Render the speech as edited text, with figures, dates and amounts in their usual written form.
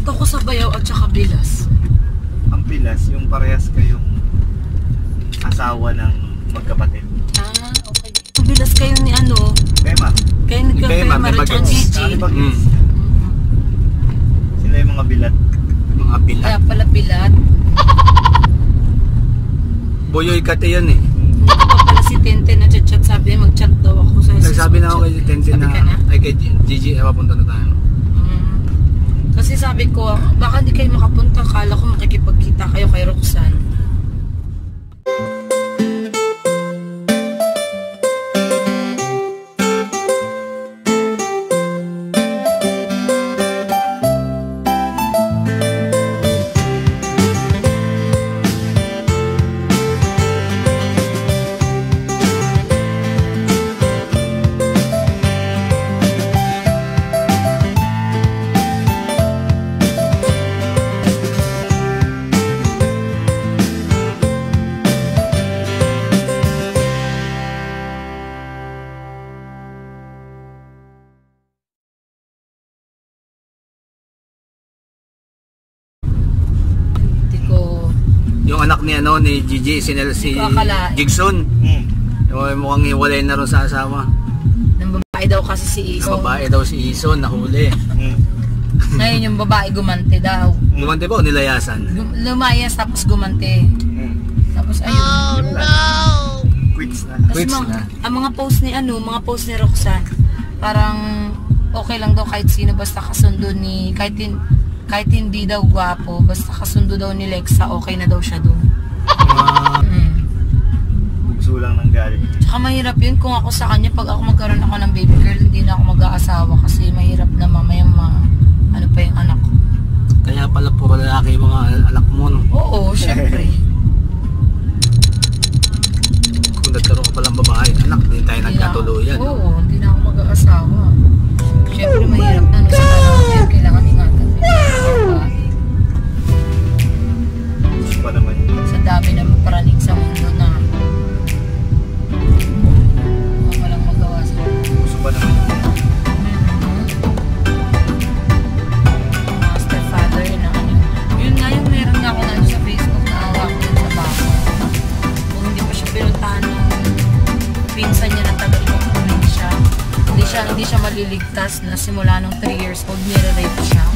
Nalit ako sa bayaw at saka bilas. Ang bilas, yung parehas kayong asawa ng magkapatid. Ah, okay. Bilas kayo ni ano? Emma. Kayo nagka-Emma rin ang Gigi. Sila yung mga bilat. Mga bilat. Kaya pala bilat. Boyoy kate yan eh. Si Tente na chat-chat, sabi mag-chat daw ako sa isis. Nagsabi na ako kay Tente na, ay kay Gigi, ay papunta na tayo. Kasi sabi ko, baka hindi kayo makapunta, akala ko makikipagkita kayo kay Roxanne. Anak ni ano ni Gigi, si Gigson. Mukhang hiwalay na rin sa asawa. Nang babae daw kasi si Ison. Babae daw si Ison, nahuli. Ngayon yung babae gumanti daw. Gumanti ba o nilayasan? Lumayas tapos gumanti. Tapos ayun. Oh no! Quits na. Quits na. Ang mga post ni ano, mga post ni Roxanne, parang okay lang daw kahit sino basta kasundo ni, kahit hindi daw gwapo, basta kasundo daw ni Lexa, okay na daw siya doon. Bugso lang ng galing. Tsaka mahirap yun kung ako sa kanya, pag ako magkaroon ako ng baby girl, hindi na ako mag-aasawa kasi mahirap na mamayang ano pa yung anak ko. Kaya pala po lalaki yung mga anak mo, no? Oo, syempre. Kung nagkaroon ka palang babae, anak, hindi tayo nagkatuluyan. Oo, hindi na ako mag-aasawa. Syempre mahirap na sa anak, kailangan ingatan. Sa dami na maparanig sa mundo na walang magawa sa mundo. Gusto ba naman yun? Master father yun ang ano. Yun nga yung meron nga ako na sa Facebook na awa ko yun sa bako. Kung hindi pa siya pinuntahan ng pinsan niya na taga-ibang probinsya, hindi siya maliligtas na simula nung 3 years old nire-rape siya.